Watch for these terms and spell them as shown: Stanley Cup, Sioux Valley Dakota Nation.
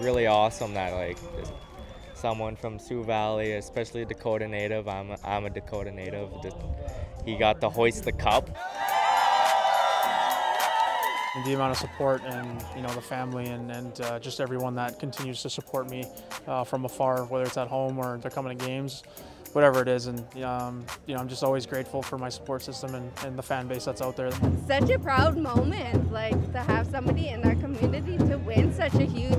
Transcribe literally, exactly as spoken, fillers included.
really awesome that like someone from Sioux Valley, especially a Dakota native, I'm a, I'm a Dakota native, he got to hoist the cup. And the amount of support and, you know, the family and, and uh, just everyone that continues to support me uh, from afar, whether it's at home or they're coming to games, whatever it is. And, um, you know, I'm just always grateful for my support system and, and the fan base that's out there. Such a proud moment, like, to have somebody in our community to win such a huge